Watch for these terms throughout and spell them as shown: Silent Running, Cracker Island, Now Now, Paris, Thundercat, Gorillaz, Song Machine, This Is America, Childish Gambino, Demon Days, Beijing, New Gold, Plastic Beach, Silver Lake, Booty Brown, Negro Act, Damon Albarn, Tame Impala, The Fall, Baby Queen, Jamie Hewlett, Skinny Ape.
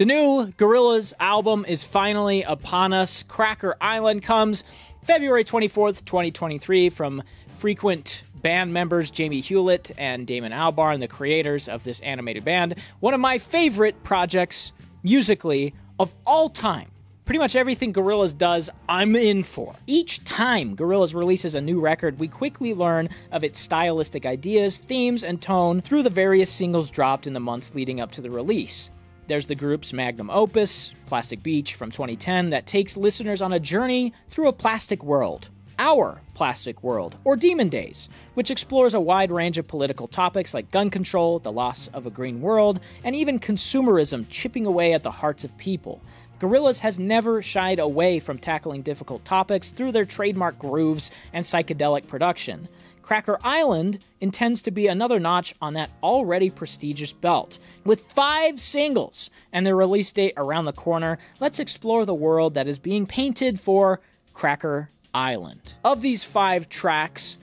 The new Gorillaz album is finally upon us. Cracker Island comes February 24th, 2023 from frequent band members Jamie Hewlett and Damon Albarn, the creators of this animated band. One of my favorite projects musically of all time. Pretty much everything Gorillaz does, I'm in for. Each time Gorillaz releases a new record, we quickly learn of its stylistic ideas, themes, and tone through the various singles dropped in the months leading up to the release. There's the group's magnum opus, Plastic Beach, from 2010, that takes listeners on a journey through a plastic world. Our Plastic World, or Demon Days, which explores a wide range of political topics like gun control, the loss of a green world, and even consumerism chipping away at the hearts of people. Gorillaz has never shied away from tackling difficult topics through their trademark grooves and psychedelic production. Cracker Island intends to be another notch on that already prestigious belt. With 5 singles and their release date around the corner, let's explore the world that is being painted for Cracker Island. Of these 5 tracks,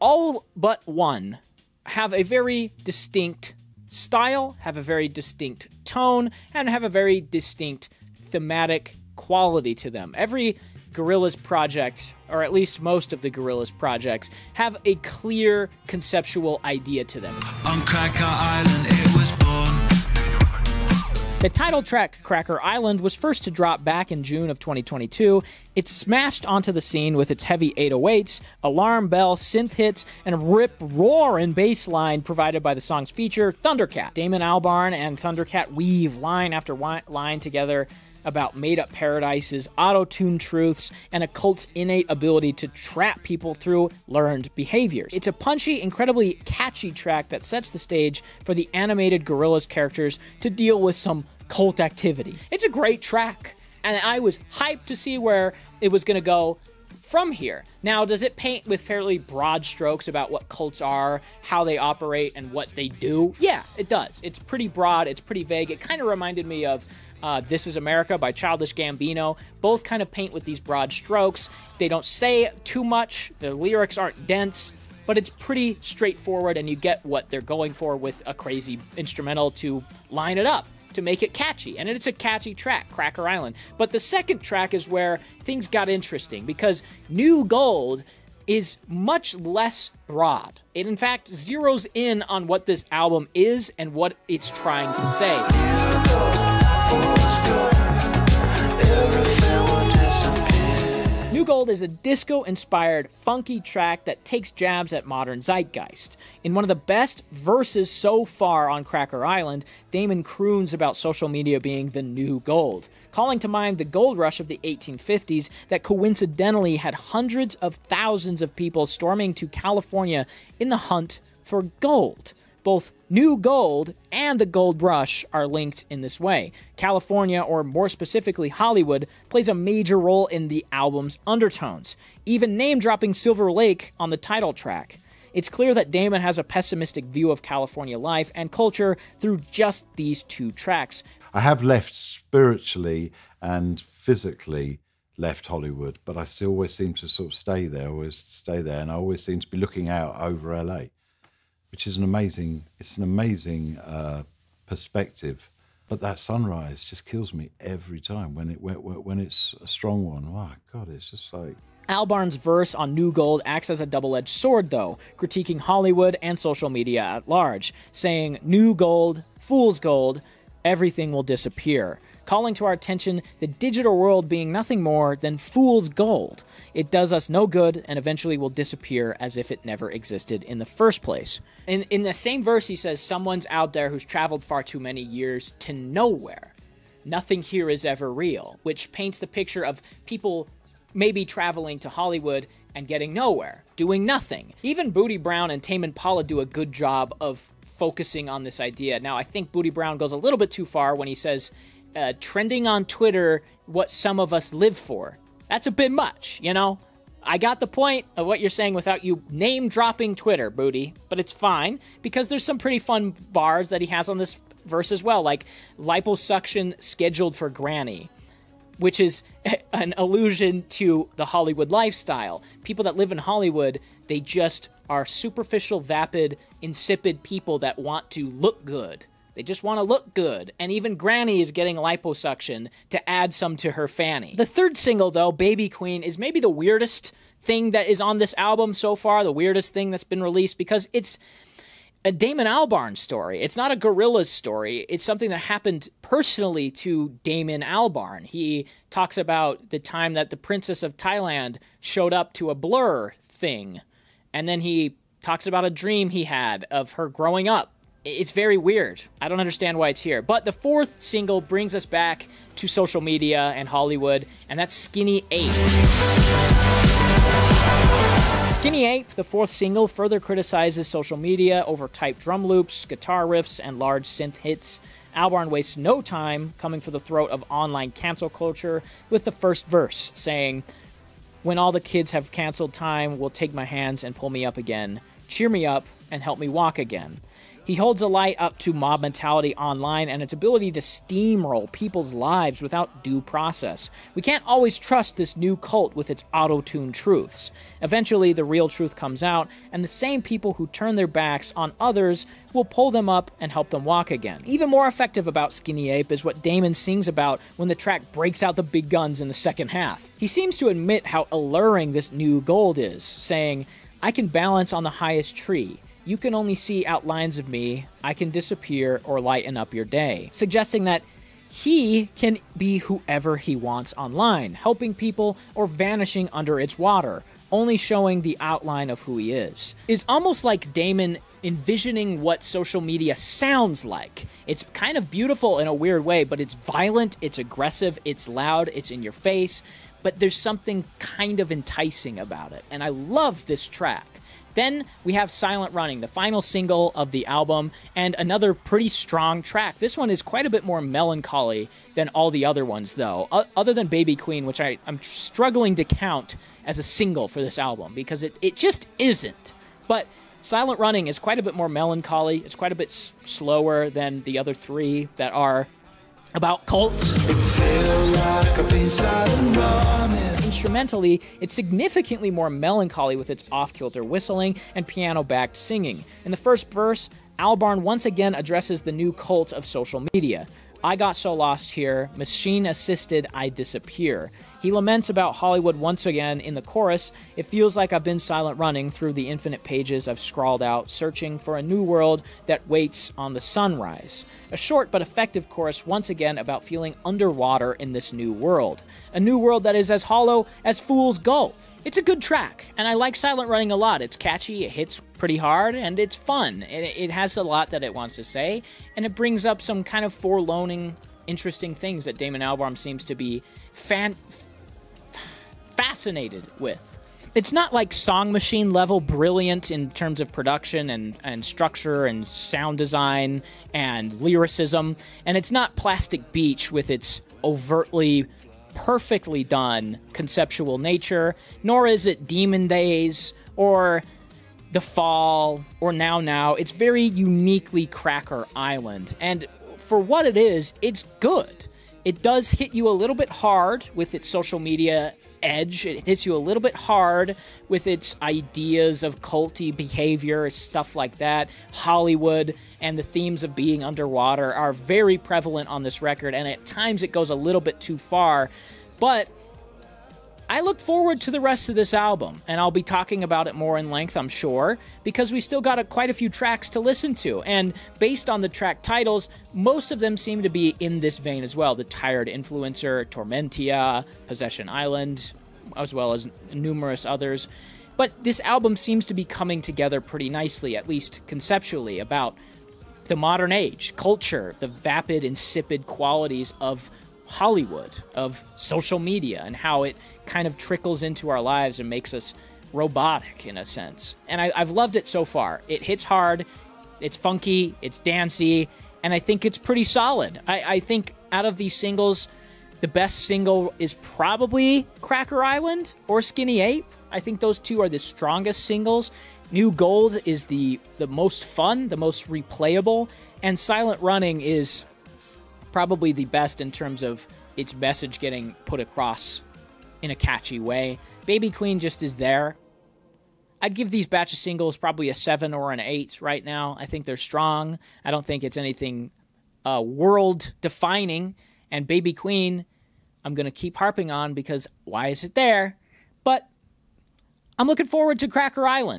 all but one have a very distinct style, have a very distinct tone, and have a very distinct thematic quality to them. Every Gorillaz project, or at least most of the Gorillaz projects, have a clear conceptual idea to them. On Cracker Island, it was born. The title track, Cracker Island, was first to drop back in June of 2022. It smashed onto the scene with its heavy 808s, alarm bell, synth hits, and rip-roaring bass line provided by the song's feature, Thundercat. Damon Albarn and Thundercat weave line after line together about made-up paradises, auto-tuned truths, and a cult's innate ability to trap people through learned behaviors. It's a punchy, incredibly catchy track that sets the stage for the animated Gorillaz characters to deal with some cult activity. It's a great track, and I was hyped to see where it was going to go from here. Now, does it paint with fairly broad strokes about what cults are, how they operate, and what they do? Yeah, it does. It's pretty broad. It's pretty vague. It kind of reminded me of This Is America by Childish Gambino. Both kind of paint with these broad strokes. They don't say too much. The lyrics aren't dense, but it's pretty straightforward, and you get what they're going for with a crazy instrumental to line it up, to make it catchy. And it's a catchy track, Cracker Island. But the second track is where things got interesting, because New Gold is much less broad. It, in fact, zeroes in on what this album is and what it's trying to say. New Gold is a disco-inspired, funky track that takes jabs at modern zeitgeist. In one of the best verses so far on Cracker Island, Damon croons about social media being the new gold, calling to mind the gold rush of the 1850s that coincidentally had hundreds of thousands of people storming to California in the hunt for gold. Both New Gold and the Gold Rush are linked in this way. California, or more specifically Hollywood, plays a major role in the album's undertones, even name-dropping Silver Lake on the title track. It's clear that Damon has a pessimistic view of California life and culture through just these 2 tracks. I have left spiritually and physically left Hollywood, but I still always seem to sort of stay there, and I always seem to be looking out over LA. Which is an amazing, perspective. But that sunrise just kills me every time when it's a strong one. Oh, God, it's just like... Albarn's verse on New Gold acts as a double-edged sword, though, critiquing Hollywood and social media at large, saying, "New gold, fool's gold, everything will disappear," calling to our attention the digital world being nothing more than fool's gold. It does us no good and eventually will disappear as if it never existed in the first place. In the same verse, he says, "Someone's out there who's traveled far too many years to nowhere. Nothing here is ever real," which paints the picture of people maybe traveling to Hollywood and getting nowhere, doing nothing. Even Booty Brown and Tame Impala do a good job of focusing on this idea. Now, I think Booty Brown goes a little bit too far when he says, trending on Twitter, what some of us live for. That's a bit much, you know? I got the point of what you're saying without you name-dropping Twitter, Booty, but it's fine, because there's some pretty fun bars that he has on this verse as well, like liposuction scheduled for granny, which is an allusion to the Hollywood lifestyle. People that live in Hollywood, they just are superficial, vapid, insipid people that want to look good. They just want to look good. And even Granny is getting liposuction to add some to her fanny. The third single, though, Baby Queen, is maybe the weirdest thing that is on this album so far, the weirdest thing that's been released, because it's a Damon Albarn story. It's not a Gorillaz story. It's something that happened personally to Damon Albarn. He talks about the time that the Princess of Thailand showed up to a Blur thing. And then he talks about a dream he had of her growing up. It's very weird. I don't understand why it's here. But the fourth single brings us back to social media and Hollywood, and that's Skinny Ape. Skinny Ape, the fourth single, further criticizes social media over typed drum loops, guitar riffs, and large synth hits. Albarn wastes no time coming for the throat of online cancel culture with the first verse, saying, "When all the kids have canceled time, will take my hands and pull me up again, cheer me up, and help me walk again." He holds a light up to mob mentality online and its ability to steamroll people's lives without due process. We can't always trust this new cult with its auto-tune truths. Eventually, the real truth comes out, and the same people who turn their backs on others will pull them up and help them walk again. Even more effective about Skinny Ape is what Damon sings about when the track breaks out the big guns in the second half. He seems to admit how alluring this New Gold is, saying, "I can balance on the highest tree. You can only see outlines of me. I can disappear or lighten up your day." Suggesting that he can be whoever he wants online, helping people or vanishing under its water, only showing the outline of who he is. It's almost like Damon envisioning what social media sounds like. It's kind of beautiful in a weird way, but it's violent, it's aggressive, it's loud, it's in your face, but there's something kind of enticing about it. And I love this track. Then we have Silent Running, the final single of the album, and another pretty strong track. This one is quite a bit more melancholy than all the other ones, though, other than Baby Queen, which I'm struggling to count as a single for this album, because it just isn't. But Silent Running is quite a bit more melancholy. It's quite a bit slower than the other three that are about cults. It feels like I've been silent running. Instrumentally, it's significantly more melancholy with its off-kilter whistling and piano-backed singing. In the first verse, Albarn once again addresses the new cult of social media. "I got so lost here, machine-assisted, I disappear." He laments about Hollywood once again in the chorus. "It feels like I've been silent running through the infinite pages I've scrawled out, searching for a new world that waits on the sunrise." A short but effective chorus once again about feeling underwater in this new world. A new world that is as hollow as fool's gold. It's a good track, and I like Silent Running a lot. It's catchy, it hits pretty hard, and it's fun. It has a lot that it wants to say, and it brings up some kind of forlorning, interesting things that Damon Albarn seems to be fascinated with. It's not like Song Machine level brilliant in terms of production and structure and sound design and lyricism, and it's not Plastic Beach with its overtly perfectly done conceptual nature, nor is it Demon Days or The Fall, or Now Now. It's very uniquely Cracker Island, and for what it is, it's good. It does hit you a little bit hard with its social media edge. It hits you a little bit hard with its ideas of culty behavior, stuff like that. Hollywood and the themes of being underwater are very prevalent on this record, and at times it goes a little bit too far, but I look forward to the rest of this album, and I'll be talking about it more in length, I'm sure, because we still got quite a few tracks to listen to, and based on the track titles, most of them seem to be in this vein as well. The Tired Influencer, Tormentia, Possession Island, as well as numerous others. But this album seems to be coming together pretty nicely, at least conceptually, about the modern age, culture, the vapid, insipid qualities of Hollywood, of social media, and how it kind of trickles into our lives and makes us robotic in a sense. And I've loved it so far. It hits hard, it's funky, it's dancey, and I think it's pretty solid. I think out of these singles, the best single is probably Cracker Island or Skinny Ape. I think those two are the strongest singles. New Gold is the most fun, the most replayable, and Silent Running is probably the best in terms of its message getting put across in a catchy way. Baby Queen just is there. I'd give these batch of singles probably a 7 or an 8 right now. I think they're strong. I don't think it's anything world-defining, and Baby Queen, I'm going to keep harping on because why is it there? But I'm looking forward to Cracker Island.